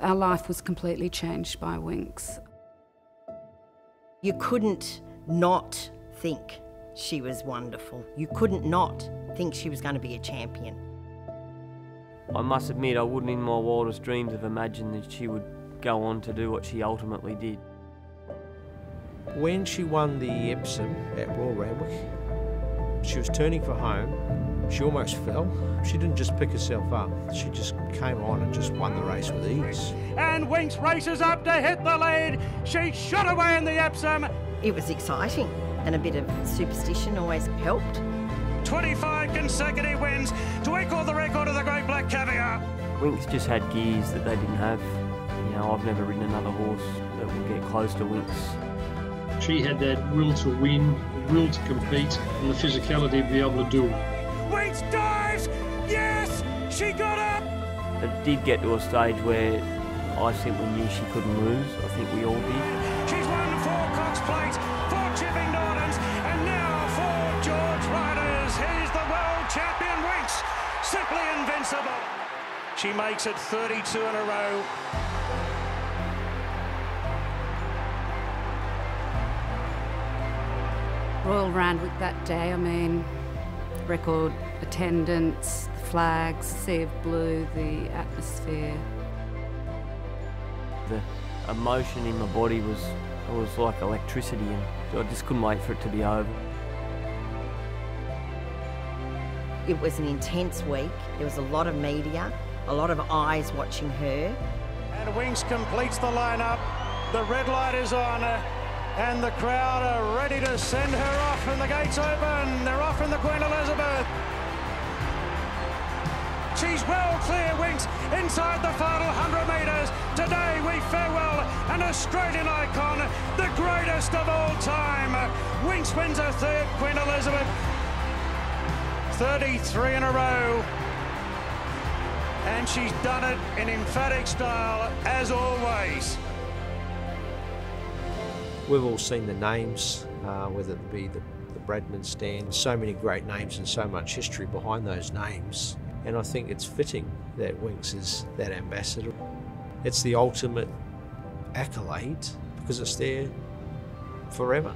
Our life was completely changed by Winx. You couldn't not think she was wonderful. You couldn't not think she was going to be a champion. I must admit, I wouldn't in my wildest dreams have imagined that she would go on to do what she ultimately did. When she won the Epsom at Royal Randwick, she was turning for home. She almost fell. She didn't just pick herself up. She just came on and just won the race with ease. And Winx races up to hit the lead. She shot away in the Epsom. It was exciting, and a bit of superstition always helped. 25 consecutive wins to equal the record of the Great Black Caviar. Winx just had gears that they didn't have. You know, I've never ridden another horse that would get close to Winx. She had that will to win, the will to compete, and the physicality to be able to do it. Winx dives! Yes! She got up! It did get to a stage where I simply knew she couldn't lose. I think we all did. She's won 4 Cox Plates, 4 Chipping Nortons, and now 4 George Riders. He's the world champion, Winx. Simply invincible. She makes it 32 in a row. Royal Randwick that day, I mean, record attendance, the flags, sea of blue, the atmosphere. The emotion in my body was like electricity, and I just couldn't wait for it to be over. It was an intense week. There was a lot of media, a lot of eyes watching her. And Winx completes the lineup. The red light is on, and the crowd are ready to send her off, and the gates open. They're off in the Queen Elizabeth. She's well clear, Winx, inside the final 100 metres. Today we farewell an Australian icon, the greatest of all time. Winx wins her 3rd Queen Elizabeth. 33 in a row, and she's done it in emphatic style, as always. We've all seen the names, whether it be the Bradman stand, so many great names and so much history behind those names, and I think it's fitting that Winx is that ambassador. It's the ultimate accolade because it's there forever.